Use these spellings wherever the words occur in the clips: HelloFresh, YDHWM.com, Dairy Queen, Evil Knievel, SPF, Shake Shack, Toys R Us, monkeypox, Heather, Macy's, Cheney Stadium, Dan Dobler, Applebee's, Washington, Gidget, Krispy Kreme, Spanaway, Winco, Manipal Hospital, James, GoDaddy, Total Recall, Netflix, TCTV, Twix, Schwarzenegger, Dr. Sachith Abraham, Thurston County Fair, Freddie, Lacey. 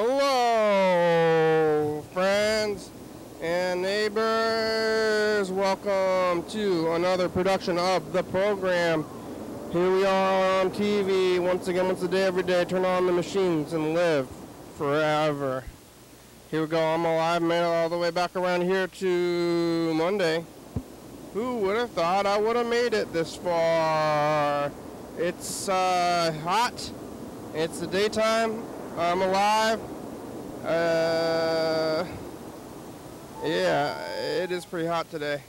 Hello, friends and neighbors. Welcome to another production of the program. Here we are on TV once again, once a day, every day. Turn on the machines and live forever. Here we go. I'm a live man all the way back around here to Monday. Who would have thought I would have made it this far? It's hot. It's the daytime. I'm alive. Yeah, it is pretty hot today.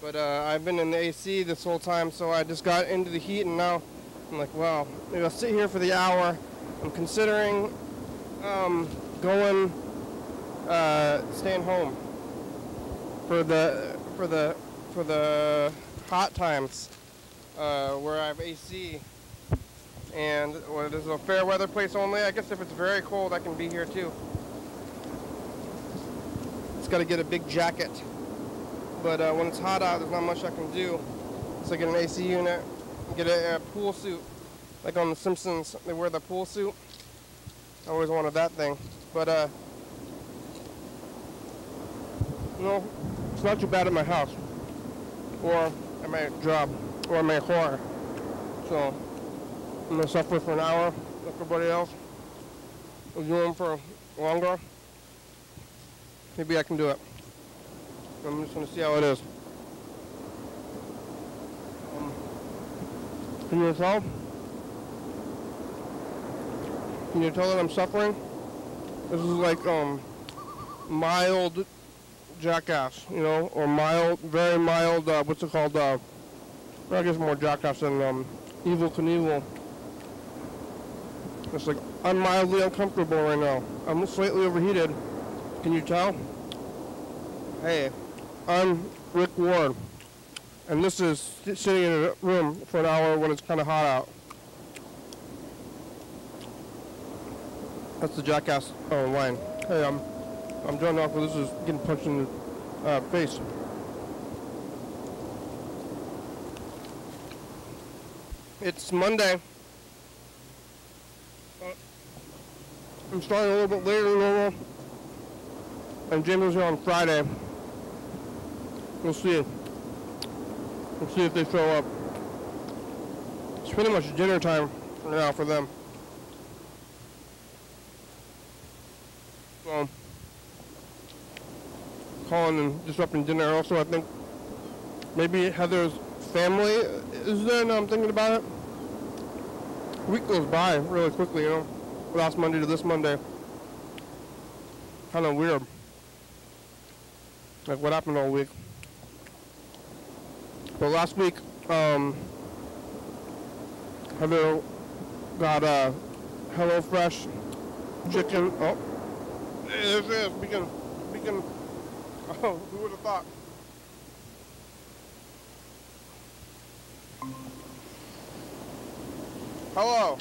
But I've been in the AC this whole time, so I just got into the heat, and now I'm like, well, maybe I'll sit here for the hour. I'm considering going staying home for the hot times where I have AC, and well, this is a fair weather place only. I guess if it's very cold, I can be here too. Just got to get a big jacket. But when it's hot out, there's not much I can do. So I get an AC unit, get a pool suit. Like on The Simpsons, they wear the pool suit. I always wanted that thing. But, no, it's not too bad at my house. Or at my job, or my car. So, I'm going to suffer for an hour, like everybody else. I'll do them for longer. Maybe I can do it. I'm just going to see how it is. Can you tell? Can you tell that I'm suffering? This is like mild jackass, you know, or mild, very mild, what's it called? I guess more jackass than Evil Knievel. It's like, I'm mildly uncomfortable right now. I'm slightly overheated. Can you tell? Hey. I'm Rick Ward, and this is sitting in a room for an hour when it's kind of hot out. That's the jackass line. Hey, I'm John Knox, this is getting punched in the face. It's Monday. I'm starting a little bit later than normal, and James is here on Friday. We'll see. We'll see if they show up. It's pretty much dinner time now for them. So, calling and disrupting dinner. Also, I think maybe Heather's family is there now I'm thinking about it. Week goes by really quickly, you know. Last Monday to this Monday. Kind of weird. Like what happened all week. But last week, Heather got HelloFresh chicken. Oh, there it is. We can. Oh, who would have thought? Hello.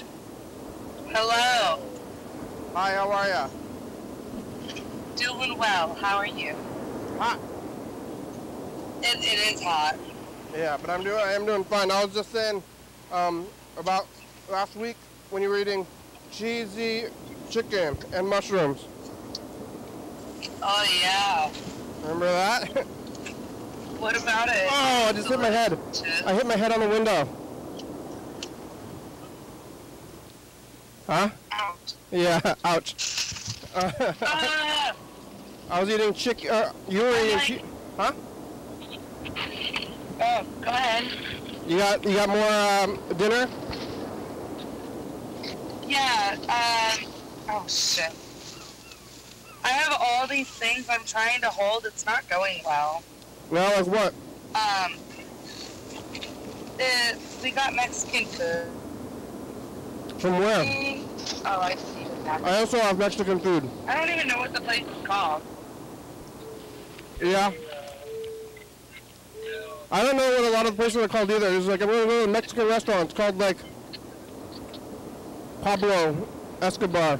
Hello. Hi. How are you? Doing well. How are you? Hot. It is hot. Yeah, but I am doing fine. I was just saying about last week when you were eating cheesy chicken and mushrooms. Oh yeah. Remember that? What about it? Oh, I just hit my head. I hit my head on the window. Huh? Ouch. Yeah, ouch. I was eating chicken. You were eating chicken. Huh? Oh, go ahead. You got more dinner? Yeah. Oh shit. I have all these things I'm trying to hold. It's not going well. Well, like what? We got Mexican food. From where? Oh, I see. Exactly. I also have Mexican food. I don't even know what the place is called. Yeah. I don't know what a lot of places are called either. There's like a really little Mexican restaurant. It's called like Pablo Escobar.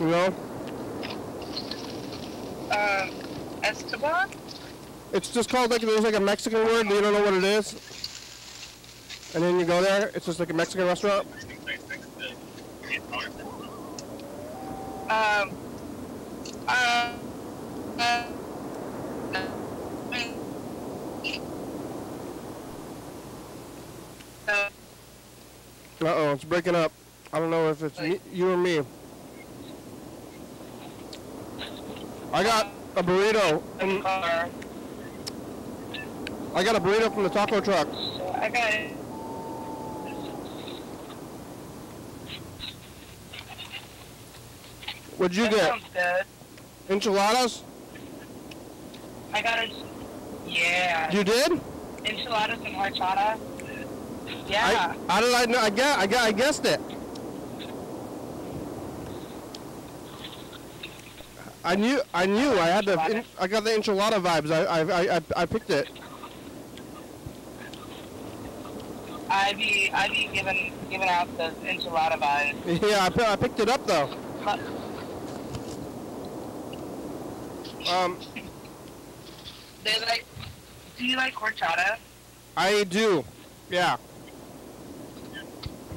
You know? Escobar? It's just called like, there's like a Mexican word and you don't know what it is. And then you go there, it's just like a Mexican restaurant. Uh-oh, it's breaking up. I don't know if it's you or me. I got a burrito. I got a burrito from the taco truck. I got it. What'd you get? Good. Enchiladas? I got it. Yeah. You did? Enchiladas and horchata. Yeah. How did I know? I guessed it. I knew. I had the. I got the enchilada vibes. I picked it. I be giving out those enchilada vibes. Yeah, I picked it up though. They like. Do you like horchata? I do. Yeah.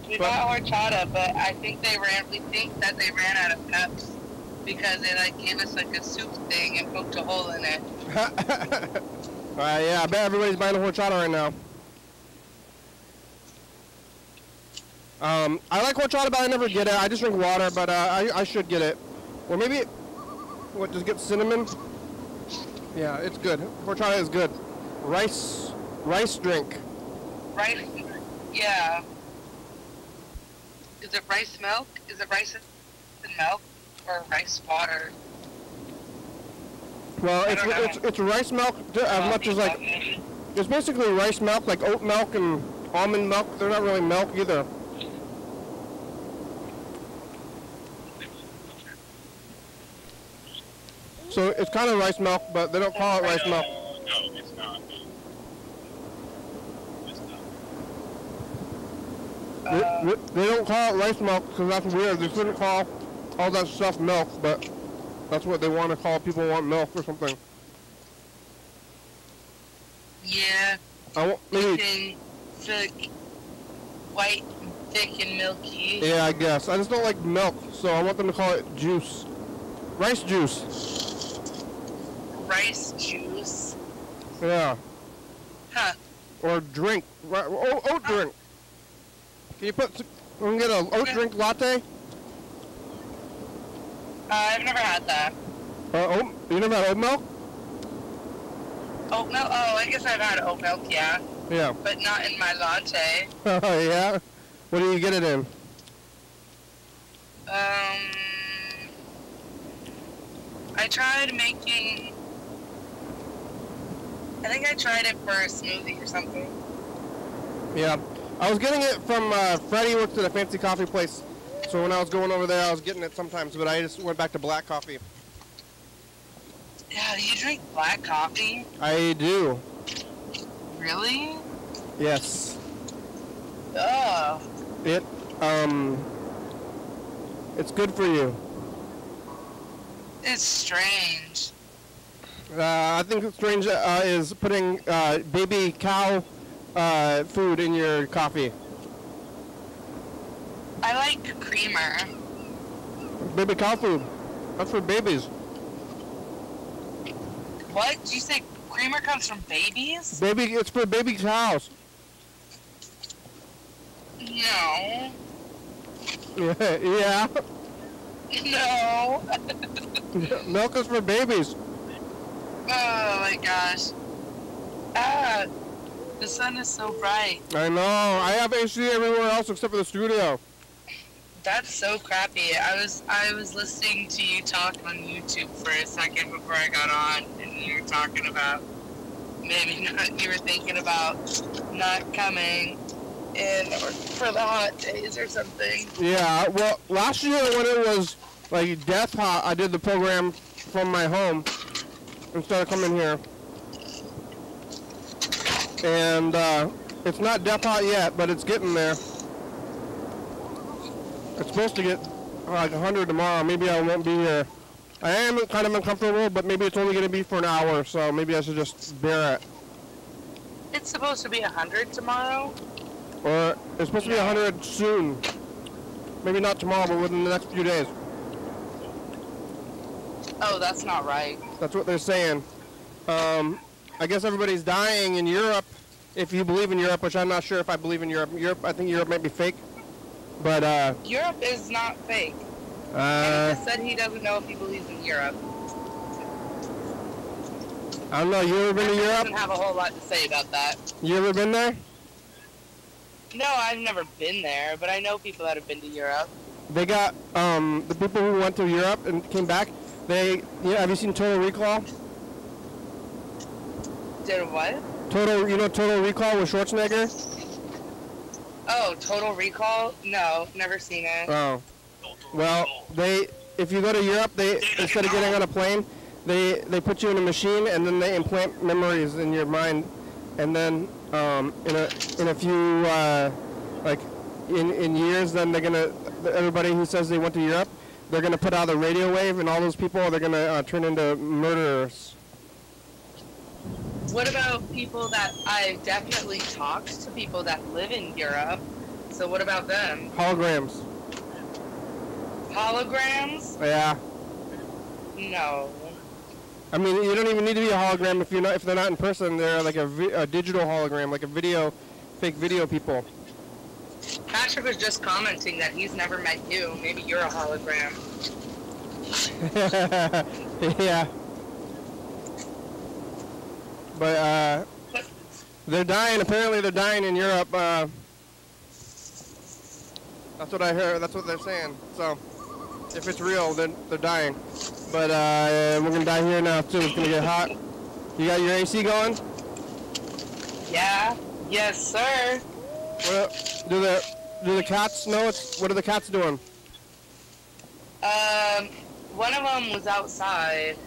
We got horchata, but I think they ran out of cups because they like gave us like a soup thing and poked a hole in it. Yeah, I bet everybody's buying horchata right now. I like horchata, but I never get it. I just drink water, but I should get it. Or maybe, what, just get cinnamon? Yeah, it's good. Horchata is good. Rice drink. Rice, yeah. Is it rice milk? Is it rice and milk or rice water? Well, it's rice milk as much as like, it's basically rice milk, like oat milk and almond milk. They're not really milk either. So it's kind of rice milk, but they don't call it rice milk. No, it's not. They don't call it rice milk because that's weird. They shouldn't call all that stuff milk, but that's what they want to call. People want milk or something. Yeah. I want maybe thick, white, thick and milky. Yeah, I guess. I just don't like milk, so I want them to call it juice. Rice juice. Rice juice. Yeah. Huh. Or drink. Oat drink. Can you get an oat drink latte? I've never had that. You never had oat milk? Oat milk? Oh, I guess I've had oat milk, yeah. Yeah. But not in my latte. Oh, yeah? What do you get it in? I think I tried it for a smoothie or something. Yeah. I was getting it from Freddie works at a fancy coffee place, so when I was going over there, I was getting it sometimes, but I just went back to black coffee. Yeah, do you drink black coffee? I do. Really? Yes. Ugh. It's good for you. It's strange. I think it's strange is putting baby cow food in your coffee. I like creamer. Baby cow food. That's for babies. What? Did you say creamer comes from babies? It's for baby cows. No. Yeah. No. Milk is for babies. Oh my gosh. The sun is so bright. I know. I have HD everywhere else except for the studio. That's so crappy. I was listening to you talk on YouTube for a second before I got on, and you were talking about you were thinking about not coming in or for the hot days or something. Yeah. Well, last year when it was like death hot, I did the program from my home instead of coming here. And it's not death hot yet, but it's getting there. It's supposed to get like 100 tomorrow. Maybe I won't be here. I am kind of uncomfortable, but maybe it's only going to be for an hour, so maybe I should just bear it. It's supposed to be 100 tomorrow? Or it's supposed to be 100 soon. Maybe not tomorrow, but within the next few days. Oh, that's not right. That's what they're saying. I guess everybody's dying in Europe, if you believe in Europe, which I'm not sure if I believe in Europe. I think Europe might be fake. But Europe is not fake. And he just said he doesn't know if he believes in Europe. I don't know. You ever been to Europe? I don't have a whole lot to say about that. You ever been there? No, I've never been there, but I know people that have been to Europe. They got the people who went to Europe and came back. Have you seen Total Recall? Did what? Total Recall with Schwarzenegger. Oh, Total Recall? No, never seen it. Oh. Well, if you go to Europe, instead of getting on a plane, they put you in a machine and then they implant memories in your mind, and then in a few in years, then they're gonna everybody who says they went to Europe, they're gonna put out a radio wave, and all those people they're gonna turn into murderers. What about people that I've definitely talked to people that live in Europe? So what about them? Holograms. Holograms? Yeah. No. I mean, you don't even need to be a hologram if you're not. If they're not in person, they're like a digital hologram, like a video, fake video people. Patrick was just commenting that he's never met you. Maybe you're a hologram. Yeah. But they're dying. Apparently, they're dying in Europe. That's what I heard. That's what they're saying. So. If it's real, then they're dying. But we're going to die here now, too. It's going to get hot. You got your AC going? Yeah. Yes, sir. What, do the cats know it's... What are the cats doing? One of them was outside.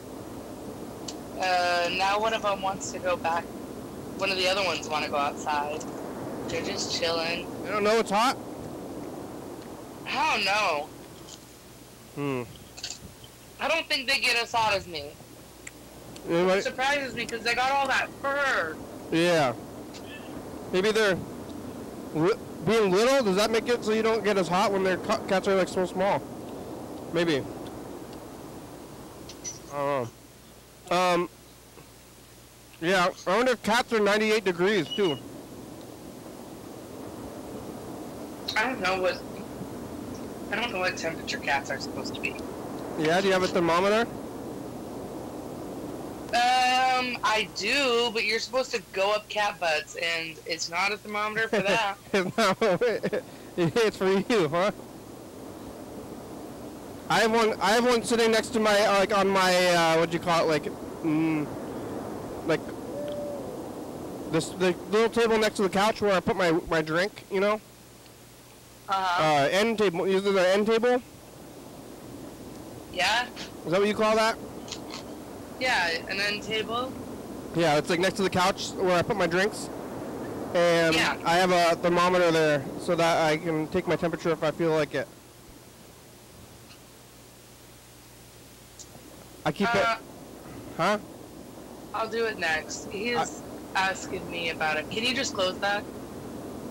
Now one of them wants to go back. One of the other ones want to go outside. They're just chilling. They don't know it's hot? I don't know. Hmm. I don't think they get as hot as me. Anybody? It surprises me because they got all that fur. Yeah. Maybe they're being little. Does that make it so you don't get as hot when their cats are like so small? Maybe. I don't know. Yeah. I wonder if cats are 98 degrees too. I don't know what temperature cats are supposed to be. Yeah, do you have a thermometer? I do, but you're supposed to go up cat butts, and it's not a thermometer for that. It's for you, huh? I have one sitting next to my, like, on my, what do you call it, like, this, the little table next to the couch where I put my drink, you know? End table. Is it an end table? Yeah. Is that what you call that? Yeah, an end table. Yeah, it's like next to the couch where I put my drinks. And yeah. I have a thermometer there so that I can take my temperature if I feel like it. I keep it. Huh? I'll do it next. He's asking me about it. Can you just close that?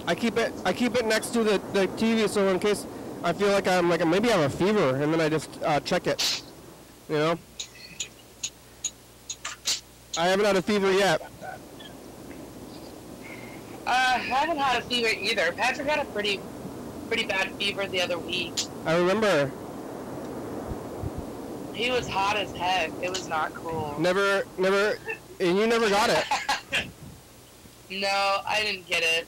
I keep it next to the TV, so in case I feel like I'm like maybe I have a fever, and then I just check it, you know. I haven't had a fever yet. I haven't had a fever either. Patrick had a pretty bad fever the other week. I remember. He was hot as heck. It was not cool. Never, and you never got it. No, I didn't get it.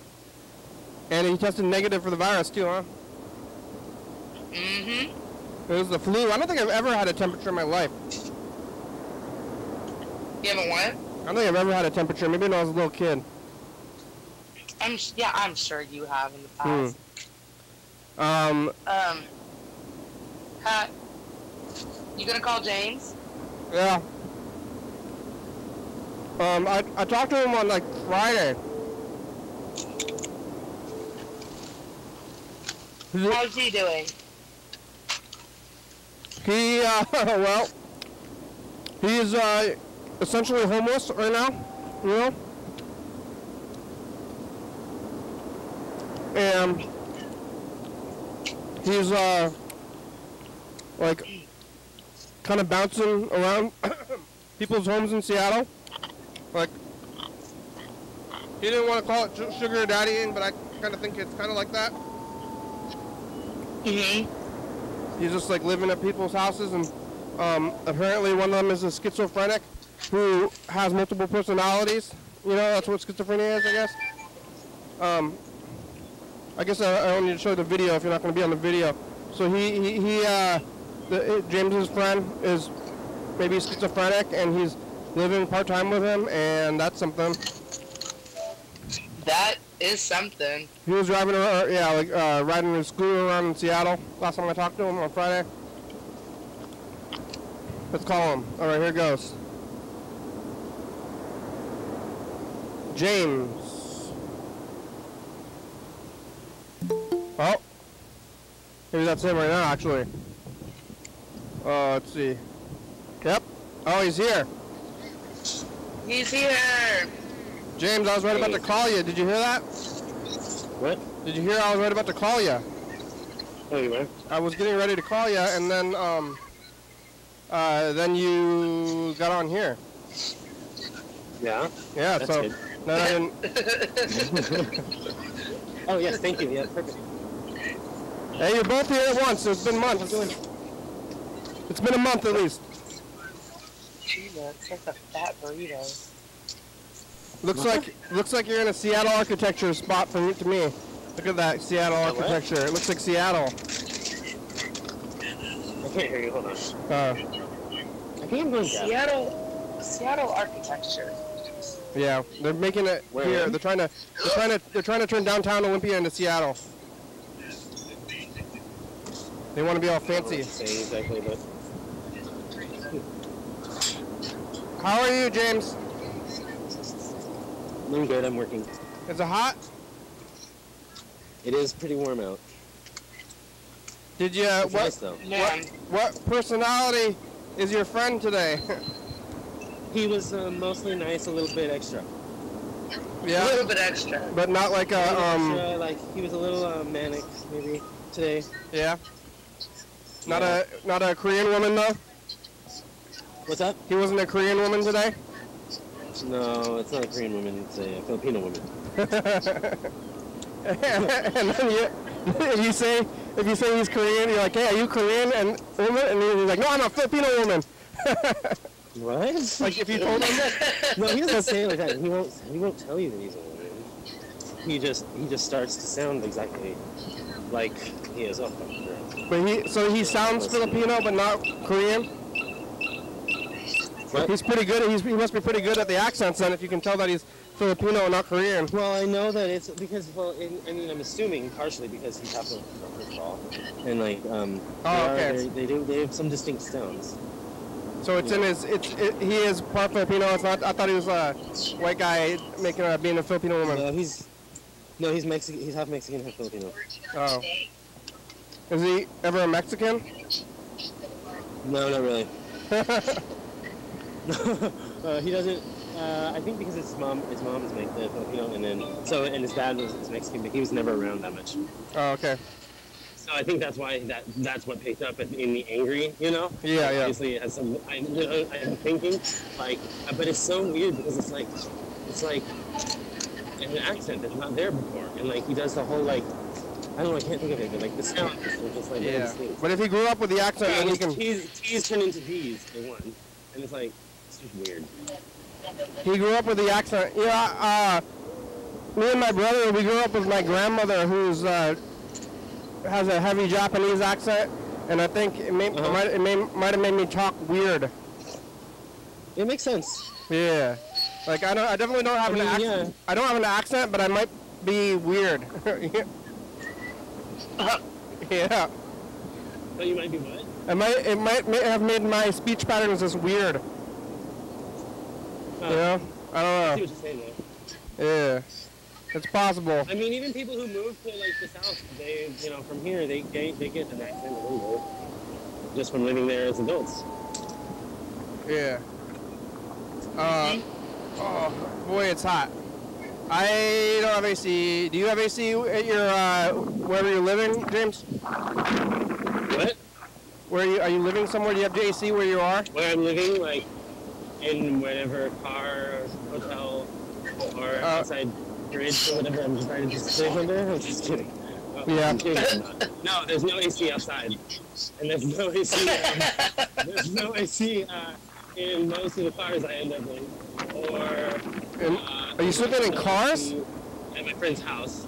And he tested negative for the virus, too, huh? Mm-hmm. It was the flu. I don't think I've ever had a temperature in my life. You haven't what? I don't think I've ever had a temperature. Maybe when I was a little kid. I'm sure you have in the past. Hmm. Pat, you gonna call James? Yeah. I talked to him on, like, Friday. How's he doing? He, well, he's, essentially homeless right now, you know? And He's like kind of bouncing around people's homes in Seattle. Like, he didn't want to call it sugar daddying, but I kind of think it's kind of like that. Mm-hmm. He's just like living at people's houses, and apparently one of them is a schizophrenic who has multiple personalities. You know, that's what schizophrenia is, I guess. I guess I only need to show the video if you're not going to be on the video. So James's friend is maybe schizophrenic, and he's living part-time with him, and that's something. That is something. He was driving around, riding his scooter around in Seattle last time I talked to him on Friday. Let's call him. All right, here goes. James. Oh. Maybe that's him right now, actually. Let's see. Yep. Oh, he's here. He's here. James, I was right about to call you. Did you hear that? What? Did you hear I was right about to call you? Anyway. I was getting ready to call you, and then you got on here. Yeah? Yeah, that's so... Good. No, I didn't... Oh, yes, thank you. Yeah, perfect. Hey, you're both here at once. It's been months. It's been a month at least. Jesus, that's a fat burrito. Looks like you're in a Seattle architecture spot to me. Look at that Seattle architecture. It looks like Seattle. I can't hear you. Hold on. I think I'm going Seattle architecture. Yeah, they're making it here. They're trying to turn downtown Olympia into Seattle. They want to be all fancy. Exactly, but... How are you, James? I'm good, I'm working. Is it hot? It is pretty warm out. Did you, what personality is your friend today? He was mostly nice, a little bit extra. Yeah? A little bit extra. But not like extra, like, he was a little manic, maybe, today. Yeah? Not a Korean woman, though? What's up? He wasn't a Korean woman today? No, it's not a Korean woman, it's a Filipino woman. And then if you say he's Korean, you're like, hey, are you Korean and woman? And he's like, no, I'm a Filipino woman. What? Like if you told him that? No, he doesn't say it like that. He won't tell you that he's a woman. He just starts to sound exactly like he is. But so he sounds Filipino but not Korean? What? He's pretty good. He must be pretty good at the accents, then, if you can tell that he's Filipino and not Korean. Well, I know that it's because, well, I mean, I'm assuming partially because he's half of Recall, and like, they have some distinct sounds. So it's he is part Filipino. It's not. I thought he was a white guy making being a Filipino woman. No, he's Mexican. He's half Mexican, half Filipino. Oh, is he ever a Mexican? No, not really. He doesn't. I think because his mom is Filipino, and his dad is Mexican, but he was never around that much. Oh, okay. So I think that's why that's what picked up in the angry, you know. Yeah, like, yeah. Obviously, as I'm thinking, like, but it's so weird because it's like an accent that's not there before, and like he does the whole like. I don't know, I can't think of it, but like the sound is just like. Yeah. But if he grew up with the accent, yeah, then he can. T's turn into D's. They won, and it's like. Weird. He grew up with the accent. Yeah, me and my brother, we grew up with my grandmother, who's has a heavy Japanese accent, and I think it might have made me talk weird. It makes sense. Yeah, like I definitely don't have an accent. Yeah. I don't have an accent, but I might be weird. Yeah. So you might be what? It might have made my speech patterns just weird. Yeah, I don't know. I see what you're saying, though. Yeah, it's possible. I mean, even people who move to like the South, they, you know, from here, they get an accent a little bit just from living there as adults. Yeah. Oh boy, it's hot. I don't have AC. Do you have AC at your wherever you're living, James? What? Where are you living somewhere? Do you have AC where you are? Where I'm living, like in whatever car or hotel or outside bridge or whatever I'm trying to just live under. I'm just kidding. Yeah. No, there's no AC outside, and there's no AC. There's no AC in most of the cars I end up in. Or are you sleeping in cars? At my friend's house.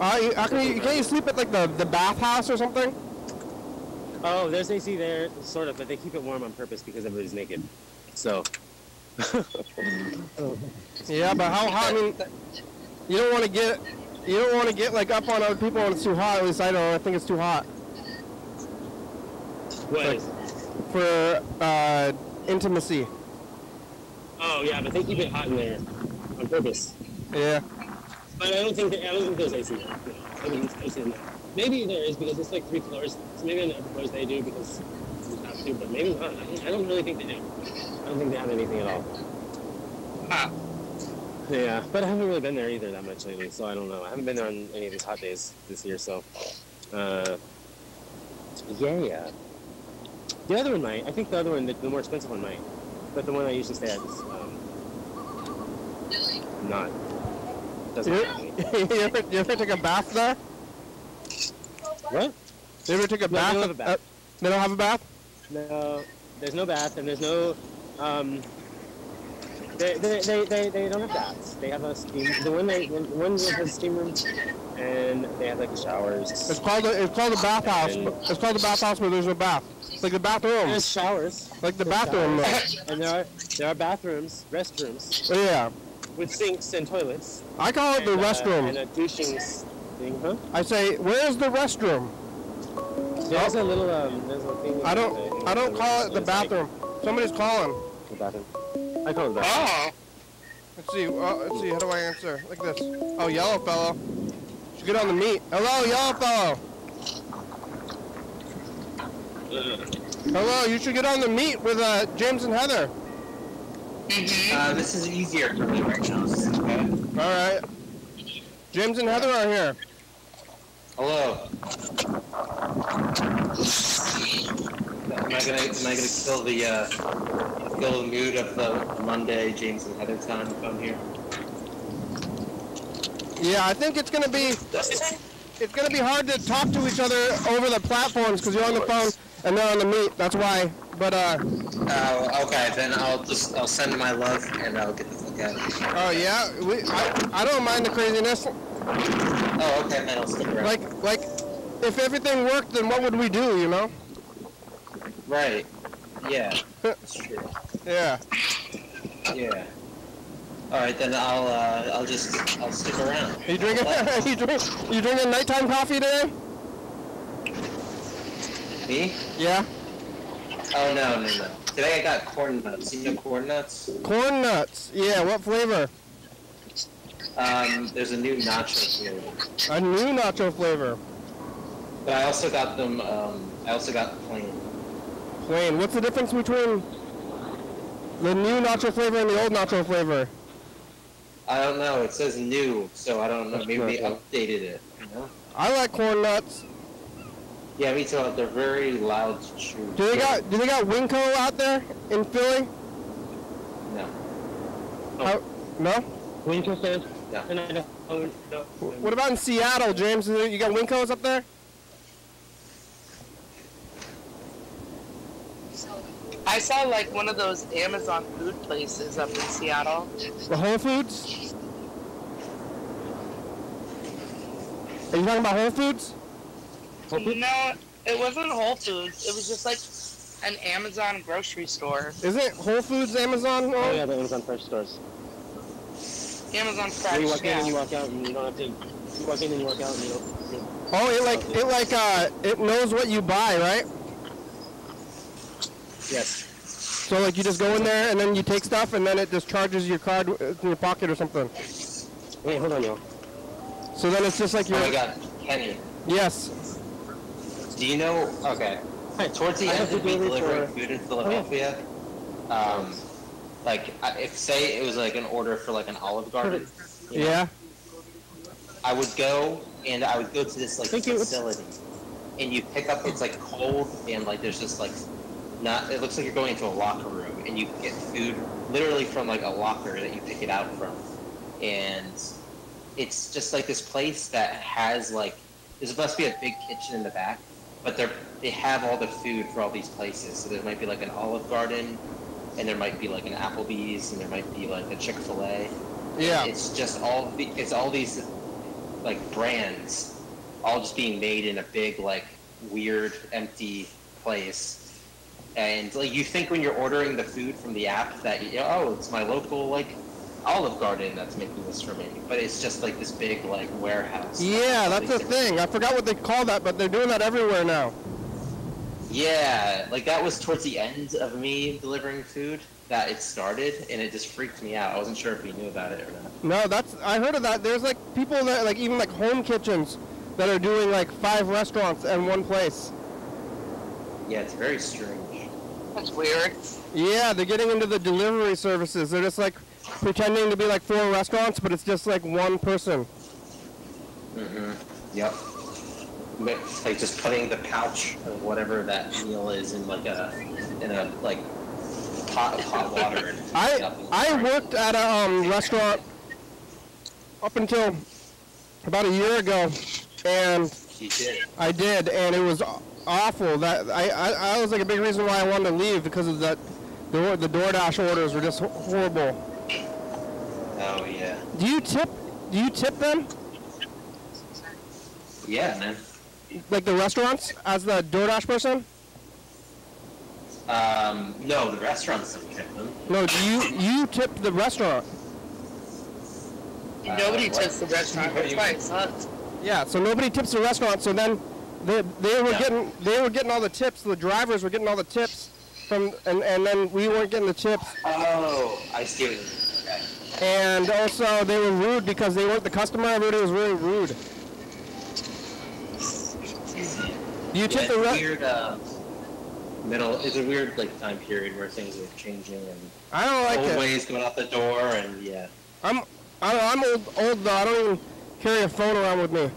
Can't you sleep at like the bathhouse or something? Oh, there's AC there, sort of, but they keep it warm on purpose because everybody's naked. So. Yeah, but how hot? I mean, you don't want to get. You don't want to get like up on other people when it's too hot. At least I don't. I think it's too hot. What? Like, for intimacy. Oh yeah, but they keep it hot in there on purpose. Yeah. But I don't think there's AC there. No, I mean, it's AC in there. Maybe there is because it's like 3 floors. So maybe on the upper floors they do because it's not too. But maybe not. I don't really think they do. I don't think they have anything at all. Ah. Yeah, but I haven't really been there either that much lately, so I don't know. I haven't been there on any of these hot days this year, so... yeah. The other one might. I think the other one, the more expensive one might. But the one I usually stay at is, not. Doesn't happen. You ever take a bath there? What? You ever take a bath? They don't have a bath. They don't have a bath? No, there's no bath, and there's no, They don't have baths. They have a steam. The one that has a steam room, and they have like showers. It's called a bathhouse. It's called a bathhouse, but there's no bath. It's like the bathroom. There's showers. Like the bathroom. And there are bathrooms, restrooms. Oh, yeah. With sinks and toilets. I call it the restroom. And a douching thing, huh? I say, where's the restroom? There's a little there's a thing. I don't call it the bathroom. Like, somebody's calling. The bathroom. I call it that. Oh. Let's see. How do I answer? Like this. Oh, yellow fellow. Should get on the meat. Hello, yellow fellow. Hello, you should get on the meat with James and Heather. This is easier for me right now. This is okay. All right. James and Heather are here. Hello. Am I gonna kill the mood of the Monday James and Heather time if I'm here? Yeah, I think it's gonna be hard to talk to each other over the platforms because you're on the phone and they're on the meet. That's why. But okay, then I'll send my love and I'll get the fuck out of here. Oh yeah, I don't mind the craziness. Oh okay, then I'll stick around. Like if everything worked, then what would we do? You know? Right. Yeah, that's true. Yeah. Yeah. All right, then I'll stick around. Are you drinking? You drinking nighttime coffee today? Me? Yeah. Oh no. Today I got corn nuts. You know corn nuts? Corn nuts. Yeah. What flavor? There's a new nacho flavor. A new nacho flavor. But I also got them. I also got plain. Wayne, what's the difference between the new nacho flavor and the old nacho flavor? I don't know. It says new, so I don't know. Maybe they updated it. You know? I like corn nuts. Yeah, me too. They're very loud to chew. Do they got Winco out there in Philly? No. Oh. No? Winco says? No. What about in Seattle, James? You got Wincos up there? I saw like one of those Amazon food places up in Seattle. The Whole Foods? Are you talking about Whole Foods? No, it wasn't Whole Foods. It was just like an Amazon grocery store. Is it Whole Foods Amazon? Oh yeah, the Amazon Fresh stores. Amazon Fresh. Where you walk in and you walk out, and you don't have to. You walk in and you walk out, and you don't. You know, it knows what you buy, right? Yes. So like you just go in there and then you take stuff and then it just charges your card in your pocket or something. Wait, hold on, y'all. So then it's just like your. Oh my God, Kenny. Yes. Do you know? Okay. Towards the end of the week, delivering food in Philadelphia, Like, if say it was like an order for like an Olive Garden. You know, yeah. I would go and I would go to this like facility, and you pick up. It's like cold and like there's just like not. It looks like you're going into a locker room, and you get food literally from like a locker that you pick it out from, and it's just like this place that has like there's supposed to be a big kitchen in the back, but they have all the food for all these places. So there might be like an Olive Garden. And there might be like an Applebee's, and there might be like a Chick-fil-A. Yeah. It's just it's all these like brands, all just being made in a big like weird empty place. And like you think when you're ordering the food from the app that you know, oh, it's my local like Olive Garden that's making this for me, but it's just like this big like warehouse. Yeah, that's the thing. I forgot what they call that, but they're doing that everywhere now. Yeah, like that was towards the end of me delivering food that it started, and it just freaked me out. I wasn't sure if we knew about it or not. No, I heard of that. There's like people that like even like home kitchens that are doing like 5 restaurants in one place. Yeah, it's very strange. That's weird. Yeah, they're getting into the delivery services. They're just like pretending to be like 4 restaurants, but it's just like one person. Mm-hmm. Yep. Like just putting the pouch of whatever that meal is in like a like pot of hot water. And I worked at a restaurant up until about a year ago, and I did, and it was awful. That I was like a big reason why I wanted to leave because of that. The DoorDash orders were just horrible. Oh yeah. Do you tip them? Yeah, man. Like the restaurants as the DoorDash person? No, the restaurants don't tip them. No, do you tip the restaurant? Nobody tips the restaurant. That's why it sucks. Yeah, so nobody tips the restaurant. So then they were getting all the tips. The drivers were getting all the tips from, and then we weren't getting the tips. Oh, I see what you mean. Okay. And also they were rude because they weren't the customer. Everybody was really rude. You took the weird middle. It's a weird like time period where things are changing and I don't like old ways going out the door and yeah. I'm old though. I don't even carry a phone around with me.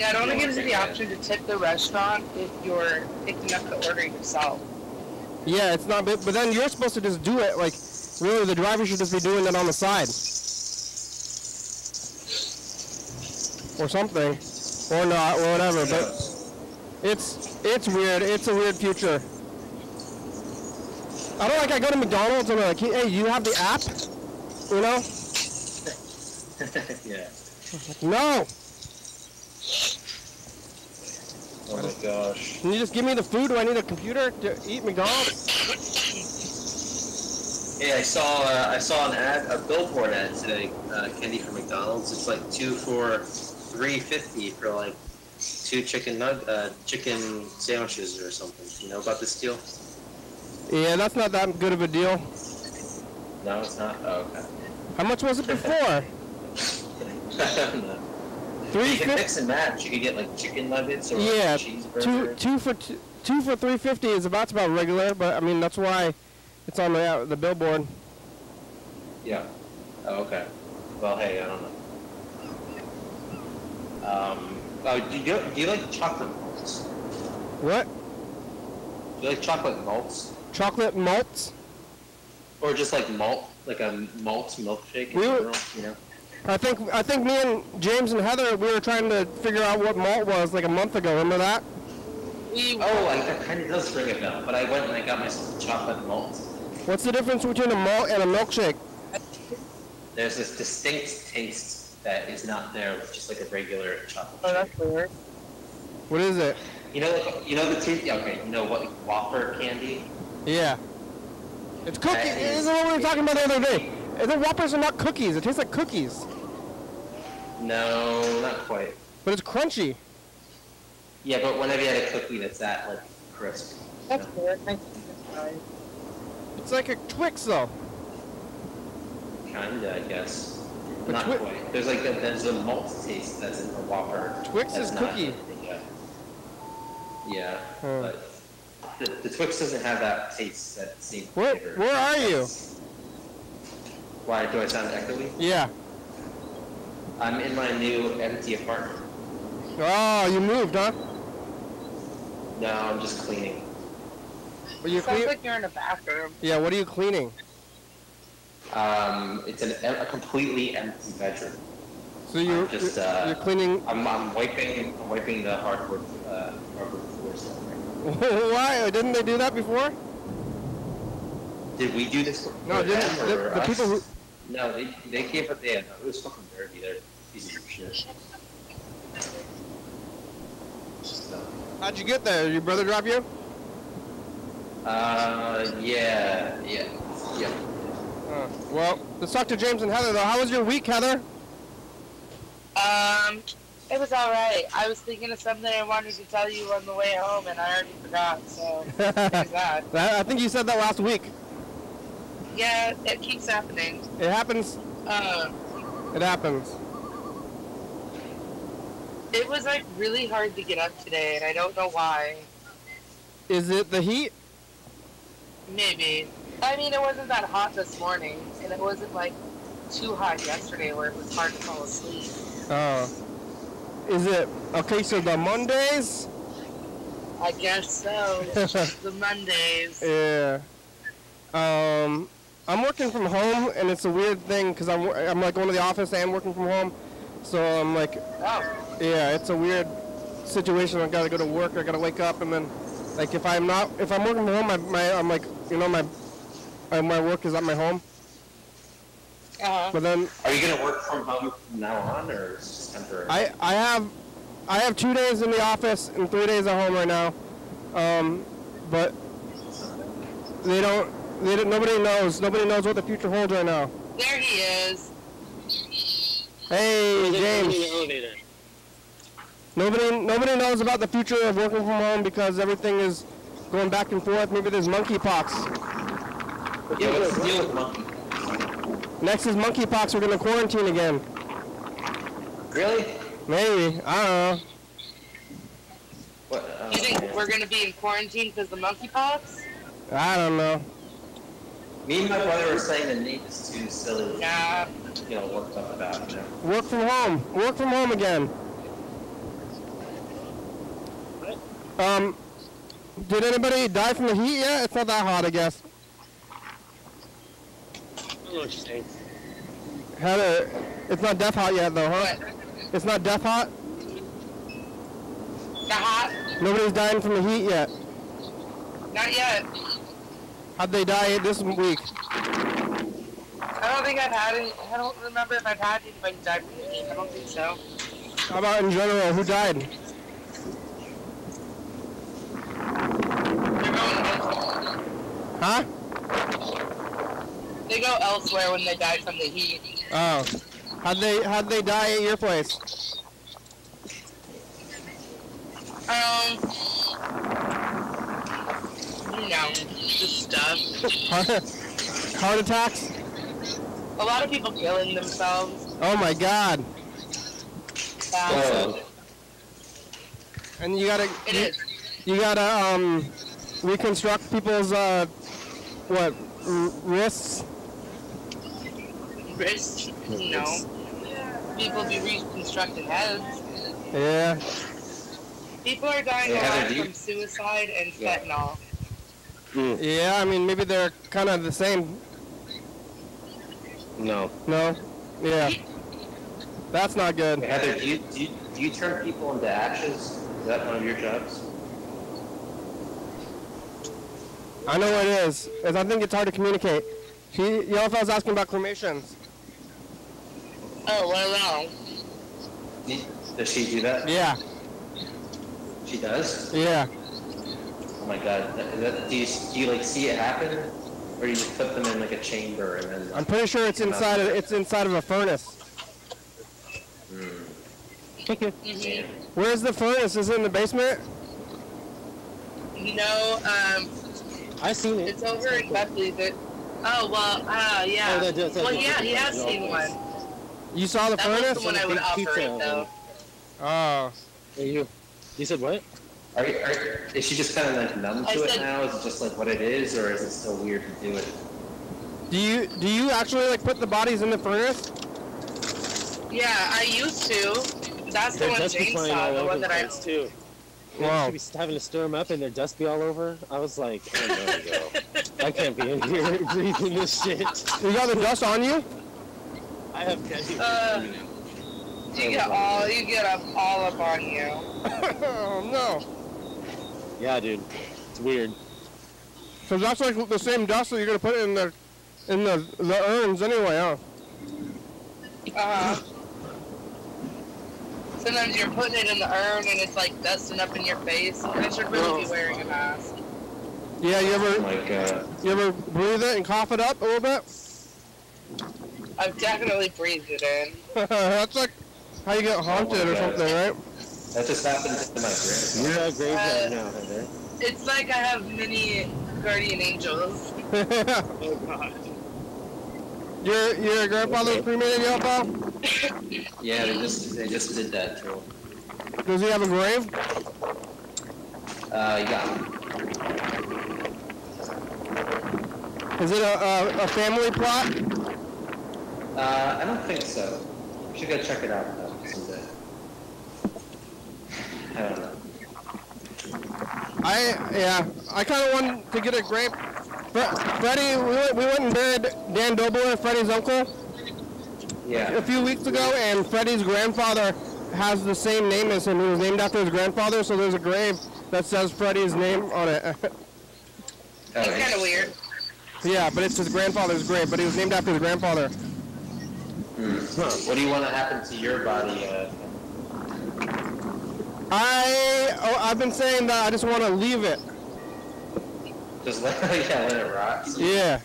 Yeah, I don't think it's the option to tip the restaurant if you're picking up the order yourself. Yeah, it's not. But then you're supposed to just do it. Like really, the driver should just be doing it on the side or something. Or not, or whatever, but it's weird. It's a weird future. I don't like. I go to McDonald's and I'm like, hey, you have the app, you know? Yeah. No. Oh my gosh. Can you just give me the food? Do I need a computer to eat McDonald's? Hey, I saw an ad, a billboard ad today, candy for McDonald's. It's like 2 for $3.50 for like 2 chicken sandwiches or something. You know about this deal? Yeah, that's not that good of a deal. No, it's not. Oh, okay. How much was it before? I don't know. You can mix and match. You could get like chicken nuggets or yeah, like cheeseburger. Two for $3.50 is about regular, but I mean that's why it's on the billboard. Yeah. Oh, okay. Well, hey, I don't know. Do you like chocolate malts? What? Do you like chocolate malts? Chocolate malts? Or just like malt, like a malt milkshake in general, you know? I think me and James and Heather, we were trying to figure out what malt was like a month ago, remember that? That kind of does ring a bell, but I went and I got myself a chocolate malt. What's the difference between a malt and a milkshake? There's this distinct taste that is not there with just like a regular chocolate. Oh, that's weird. What is it? You know the taste. Okay, you know what? Whopper candy. Yeah. It's cookies. This is what we were talking about the other day. The Whoppers are not cookies. It tastes like cookies. No, not quite. But it's crunchy. Yeah, but whenever you had a cookie that's that like crisp. That's weird. I think that's right. It's like a Twix though. Kinda, I guess. But not quite. There's like there's a malt taste that's in the Whopper. Twix is cookie. Yeah. Yeah. But The Twix doesn't have that taste, that same flavor. Where are you? Why do I sound echoey? Yeah. I'm in my new empty apartment. Oh, you moved, huh? No, I'm just cleaning. Sounds like you're in a bathroom. Yeah, what are you cleaning? It's a completely empty bedroom. So you're cleaning. I'm wiping the hardwood floors down there. Why didn't they do that before? Did we do this? No, didn't the people who? No, they gave up. Yeah, no, it was fucking dirty. They're pieces of shit. So. How'd you get there? Did your brother drop you? Yeah. Well, let's talk to James and Heather though. How was your week, Heather? It was all right. I was thinking of something I wanted to tell you on the way home, and I already forgot. So there's that. I think you said that last week. Yeah, it keeps happening. It happens. It happens. It was like really hard to get up today, and I don't know why. Is it the heat? Maybe. I mean, it wasn't that hot this morning, and it wasn't like too hot yesterday where it was hard to fall asleep. Oh. Is it okay? So the Mondays? I guess so. The Mondays. Yeah. I'm working from home, and it's a weird thing because I'm like going to the office and working from home, so I'm like, oh, yeah, it's a weird situation. I gotta go to work. I gotta wake up, and then like if I'm working from home, I'm like, you know, my work is at my home. Uh-huh. But then, are you gonna work from home from now on, or is it just temporary? I have 2 days in the office and 3 days at home right now, but they don't. Nobody knows. Nobody knows what the future holds right now. There he is. Hey, James. Nobody knows about the future of working from home because everything is going back and forth. Maybe there's monkeypox. Yeah, what's the deal with monkey? Next is monkeypox. We're gonna quarantine again. Really? Maybe. I don't know. What? You think we're gonna be in quarantine because of the monkeypox? I don't know. Me and my brother were saying the name is too silly. Nah. You know, worked up about it. Work from home. Work from home again. What? Did anybody die from the heat yet? It's not that hot, I guess. Heather, it's not death hot yet though, huh? What? It's not death hot? Not hot. Nobody's dying from the heat yet. Not yet. How'd they die this week? I don't think I've had any. I don't remember if I've had anybody die from the heat. I don't think so. How about in general? Who died? They're going elsewhere. Huh? They go elsewhere when they die from the heat. Oh. How'd they die at your place? You know, just stuff. Heart attacks? A lot of people killing themselves. Oh my god. Oh. And you gotta reconstruct people's wrists? Wrists? No. People be reconstructing heads. Yeah. People are dying a lot from suicide and fentanyl. Mm. Yeah, I mean, maybe they're kind of the same. No. No? Yeah. That's not good. Hey, Heather, do you turn people into ashes? Is that one of your jobs? I know it is. I think it's hard to communicate. Yellowfell's was asking about cremations. Oh, well, no. Does she do that? Yeah. She does? Yeah. Oh my god, do you like see it happen, or you just put them in like a chamber and then? Like, I'm pretty sure it's inside of a furnace. Mm. Yeah. Where's the furnace? Is it in the basement? No, I seen it. It's over in Buckley. Oh well, yeah. Oh, well, yeah, he has seen one. You saw the furnace? That was the one I would operate though. Oh. You said what? Is she just kind of like numb to it now? Is it just like what it is, or is it still weird to do it? Do you actually like put the bodies in the furnace? Yeah, I used to. That's the one James saw, the one that I used to. Wow. She'd be having to stir them up and their dust be all over. I was like, oh no, I can't be in here breathing this shit. You got the dust on you? I have catchy. You get all up on you. Oh no. Yeah, dude, it's weird. So that's like the same dust that you're gonna put in the urns anyway, huh? Sometimes you're putting it in the urn and it's like dusting up in your face. I should really be wearing a mask. Yeah, you ever breathe it and cough it up a little bit? I've definitely breathed it in. That's like how you get haunted or something, right? That just happens to my grave. You're a graveyard now. It's like I have many guardian angels. Oh god. Your grandfather cremated you, pal? Yeah, they just did that too. Does he have a grave? Yeah. Is it a family plot? I don't think so. We should go check it out though. I don't know. I kind of wanted to get a grave. Freddie, we went and buried Dan Dobler, Freddie's uncle. Yeah. A few weeks ago, and Freddie's grandfather has the same name as him. He was named after his grandfather, so there's a grave that says Freddie's name on it. That's kind of weird. Yeah, but it's his grandfather's grave, but he was named after his grandfather. Hmm. Huh. What do you want to happen to your body? I've been saying that I just want to leave it. Just let it rot. So. Yeah.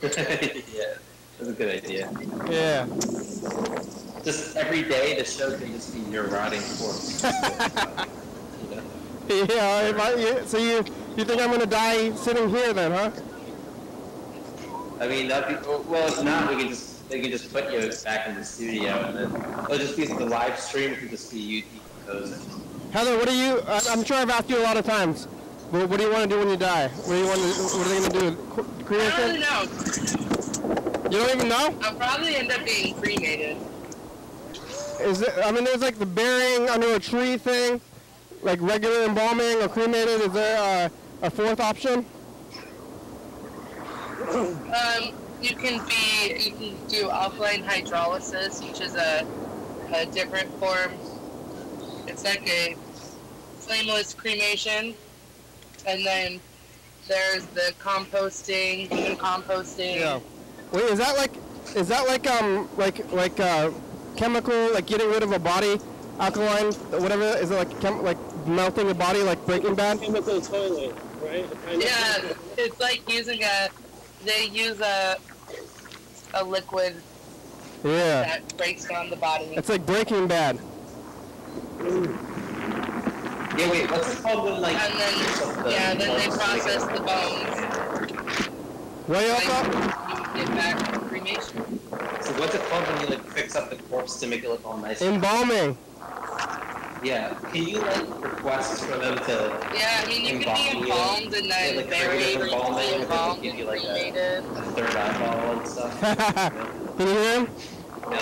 Yeah. That's a good idea. Yeah. Just every day the show can just be your rotting corpse. You know? Yeah, so you think I'm going to die sitting here then, huh? I mean, if not, they can just put you back in the studio, and then it'll just be the live stream, it'll just be you decomposing. Heather, what do you, I'm sure I've asked you a lot of times, but what do you want to do when you die? What are they going to do? Create something? I don't know. You don't even know? I'll probably end up being cremated. There's like the burying under a tree thing, like regular embalming or cremated. Is there a fourth option? You can do alkaline hydrolysis, which is a different form. It's like a flameless cremation, and then there's the composting, human composting. Yeah. Wait, is that like chemical, like getting rid of a body, alkaline, whatever? Is it like melting a body, like Breaking Bad? Chemical toilet, right? Yeah, it's like using they use a liquid. Yeah. That breaks down the body. It's like Breaking Bad. Ooh. Yeah, wait, what's it called when like? And then then they process the bones. What else? Get back to cremation. So what's it called when you like fix up the corpse to make it look all nice? Embalming. Yeah. Can you like request for them to? Yeah, I mean you can be embalmed and then buried, or embalmed and like a third eyeball and stuff. Can you hear him? No.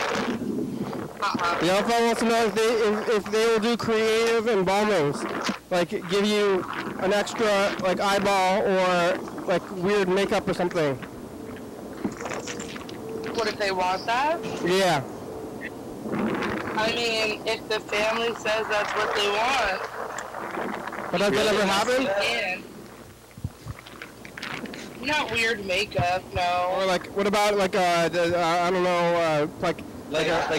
The alpha wants to know if they will do creative embalmings, like give you an extra like eyeball or like weird makeup or something. What if they want that? Yeah. I mean, if the family says that's what they want. But that ever happened? Not weird makeup, no. Or like, what about like I don't know, like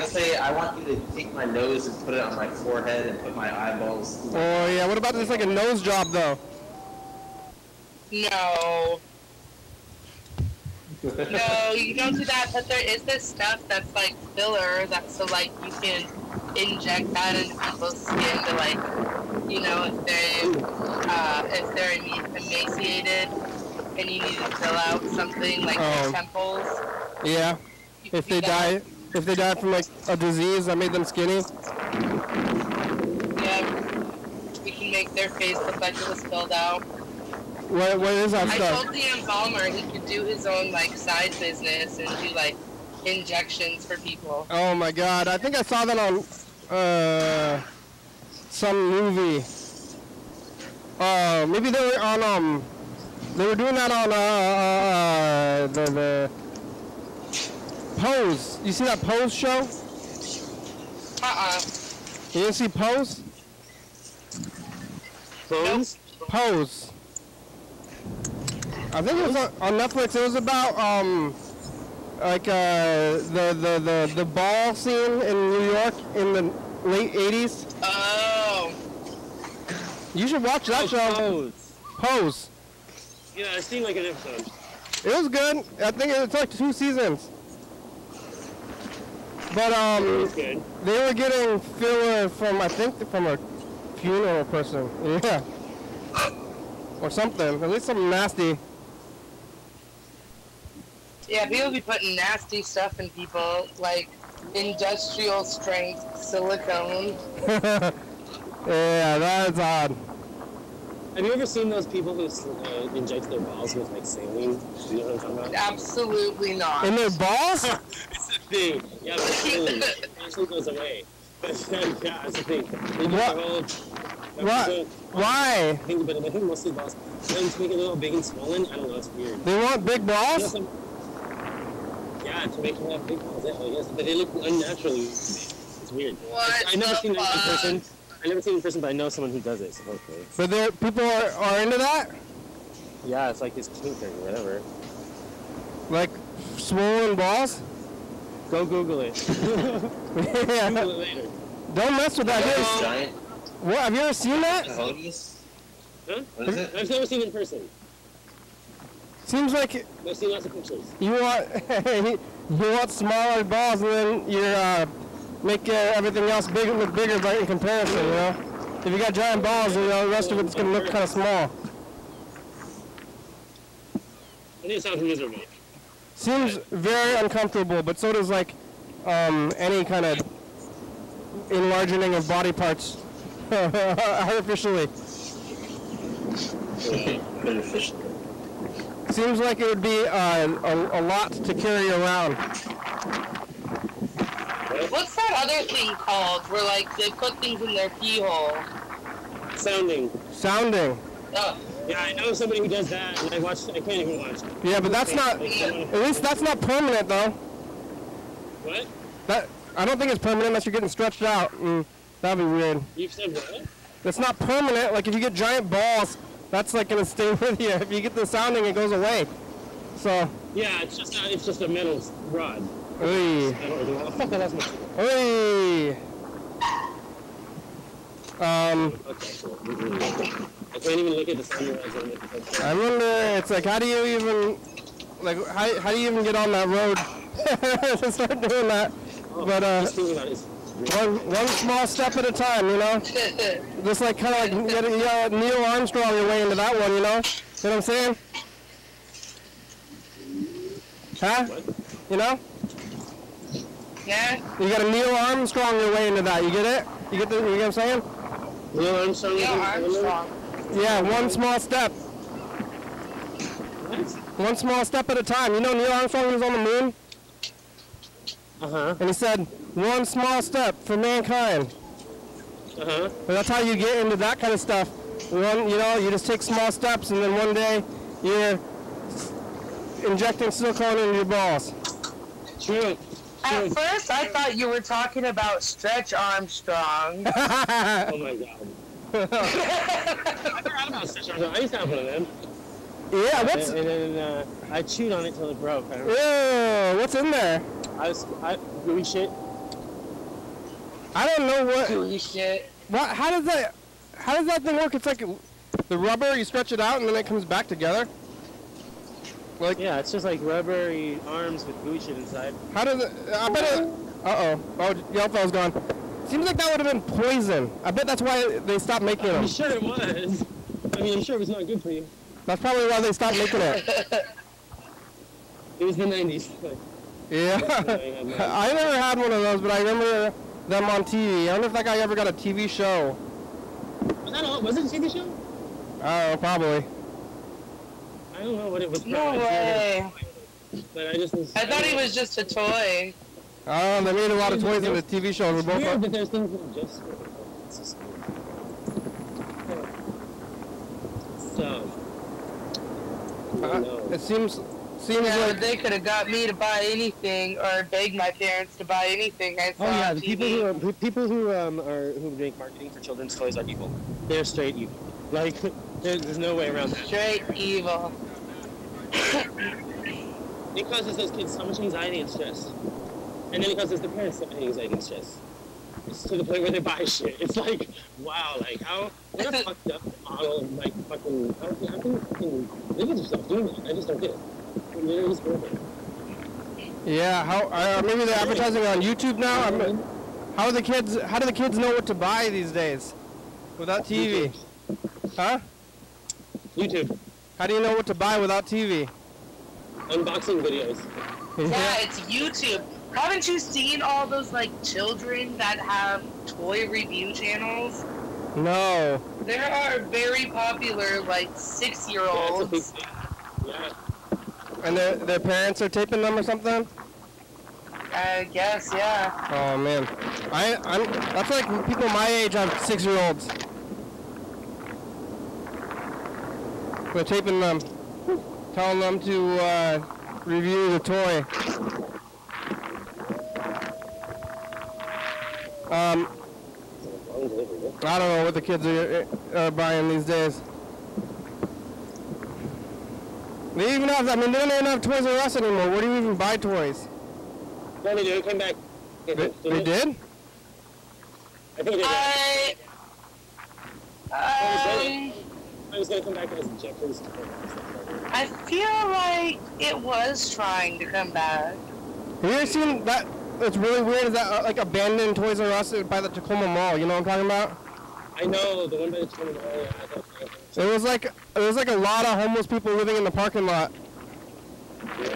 say I want you to take my nose and put it on my forehead and put my eyeballs. Oh yeah, what about just like a nose job though? No. No, you don't do that, but there is this stuff that's like filler, so you can inject that into people's skin to if they're emaciated and you need to fill out something like their temples. Yeah, if they die from like a disease that made them skinny. Yeah, you can and make their face look like it was filled out. What is that stuff? I told the embalmer he could do his own like side business and do like injections for people. Oh my God! I think I saw that on some movie. Maybe they were on they were doing that on the Pose. You see that Pose show? You didn't see Pose? Pose? Nope. Pose. I think it was on Netflix. It was about like the ball scene in New York in the late 80s. Oh. You should watch that show. Pose. Pose. Yeah, I seen like an episode. It was good. I think it's like 2 seasons. But they were getting filler from, I think, from a funeral person. Yeah. Or something. At least something nasty. Yeah, people be putting nasty stuff in people, like industrial strength silicone. Yeah, that's odd. Have you ever seen those people who inject their balls with like saline? Do you know what I'm talking about? Absolutely not. In their balls? It's a thing. Yeah, but saline actually goes away. Yeah, it's a thing. They do what? What? Why? But I think mostly balls. They just make it a little big and swollen. I don't know. It's weird. They want big balls? Yeah, to make them have big balls. Yeah, I guess. But they look unnaturally. It's weird. What? I've never seen that in person. I never seen it in person, but I know someone who does it, supposedly. But there, people are into that? Yeah, it's like this kink thing, whatever. Like swollen balls? Go Google it. Yeah. Google it later. Don't mess with that. It's giant. What? Have you ever seen that? Huh? What is it? I've never seen it in person. Seems like it, I've seen lots of pictures. You want, you want smaller balls, and then you're make everything else bigger, look bigger, but in comparison, you know? If you got giant balls, you know, the rest of it's going to look kind of small. It sounds miserable. Seems very uncomfortable, but so does, like, any kind of enlarging of body parts. Artificially. Seems like it would be a lot to carry around. What's that other thing called where, like, they put things in their pee hole? Sounding. Sounding. Oh. Yeah, I know somebody who does that, and I can't even watch it. Yeah, but that's not, at least that's not permanent, though. What? I don't think it's permanent unless you're getting stretched out. That'd be weird. You've said what? That's not permanent. Like, if you get giant balls, that's, like, going to stay with you. If you get the sounding, it goes away. So. Yeah, it's just a metal rod. Oy. Oy. Okay, cool. I can't even look at the sunrise. I wonder, it's like, how do you even, like, how do you even get on that road to start doing that? Oh, but one small step at a time, you know. Just like kind of like getting, you know, Neil Armstrong your way into that one, you know. You know what I'm saying? Huh? What? You know? Yeah. You got a Neil Armstrong your way into that. You get it? You get what I'm saying? Neil Armstrong. Neil Armstrong. Yeah, one small step. What? One small step at a time. You know Neil Armstrong was on the moon? Uh-huh. And he said, one small step for mankind. Uh-huh. And that's how you get into that kind of stuff. One, you know, you just take small steps, and then one day you're injecting silicone into your balls. True. At first, I thought you were talking about Stretch Armstrong. Oh my God. I forgot about Stretch Armstrong. I used to have one of them. Yeah, what's... And then I chewed on it till it broke. Yeah, what's in there? Gooey shit. I don't know what... Gooey shit. What, how does that thing work? It's like the rubber, you stretch it out, and then it comes back together? Like, yeah, it's just like rubbery arms with gooey shit inside. How does it... I bet it... Uh-oh. Oh, Yelpho's gone. Seems like that would have been poison. I bet that's why they stopped making them. I'm sure it was. I mean, I'm sure it was not good for you. That's probably why they stopped making it. It was the 90s. Yeah. I never had one of those, but I remember them on TV. I wonder if that guy ever got a TV show. Was that all? Was it Shake the Show? Oh, probably. I don't know what it was. No way. But I just. I thought he was just a toy. Oh, they made a lot of toys in the TV show. It's weird that there's things that just. So. It seems yeah, like they could have got me to buy anything or begged my parents to buy anything. I saw the TV. people who make marketing for children's toys are evil. They're straight evil. Like there's no way around that. Straight evil. It causes those kids so much anxiety and stress, and then it causes the parents so much anxiety and stress. It's to the point where they buy shit. It's like, wow, like how what a fucked up model, like fucking how can you fucking live with yourself doing that? I just don't get it. Yeah, how maybe they're advertising on YouTube now. How do the kids know what to buy these days without TV? YouTube. Huh? YouTube. How do you know what to buy without TV? Unboxing videos. Yeah, it's YouTube. Haven't you seen all those like children that have toy review channels? No. There are very popular like 6-year-olds. Yeah. And their parents are taping them or something? I guess, yeah. Oh man, I'm that's like people my age have 6-year-olds. We're taping them, telling them to review the toy. I don't know what the kids are buying these days. They even have, I mean, they don't even have Toys R Us anymore. Where do you even buy toys? No, they do. It came back. They did? I think they did. I was going to come back as injections. I feel like it was trying to come back. Have you ever seen that? It's really weird. Is that like abandoned Toys R Us by the Tacoma Mall? You know what I'm talking about? I know, the one by the Tacoma Mall. Yeah, I don't know. It was like a lot of homeless people living in the parking lot. Yeah,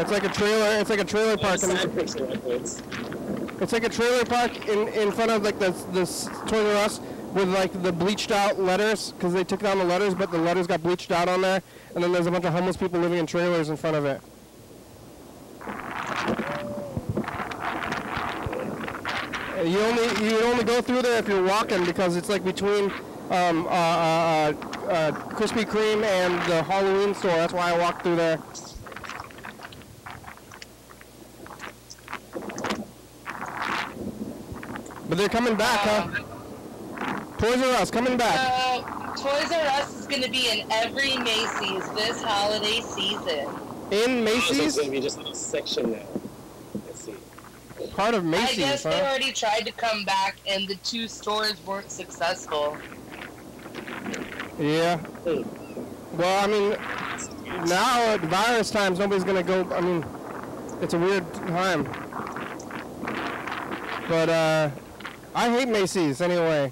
it's like a trailer. It's like a trailer park. It's like a trailer park in front of like this Toys R Us with like the bleached out letters because they took down the letters, but the letters got bleached out on there, and then there's a bunch of homeless people living in trailers in front of it. You only go through there if you're walking because it's like between. Krispy Kreme and the Halloween store. That's why I walked through there. But they're coming back, huh? Toys R Us coming back. Toys R Us is going to be in every Macy's this holiday season. In Macy's? It's going to be just a section now. Part of Macy's, I guess, huh? They already tried to come back, and the two stores weren't successful. Yeah. Well, I mean, now at virus times, nobody's going to go. I mean, it's a weird time. But I hate Macy's anyway.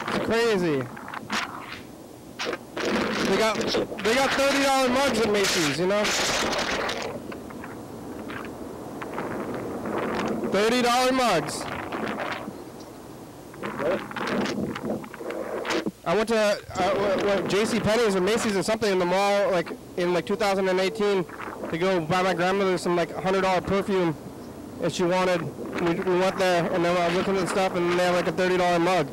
It's crazy. They got $30 mugs at Macy's, you know? $30 mugs. I went to JCPenney's or Macy's or something in the mall like in like 2018 to go buy my grandmother some like $100 perfume if she wanted. We went there and then I was looking at the stuff and they had like a $30 mug.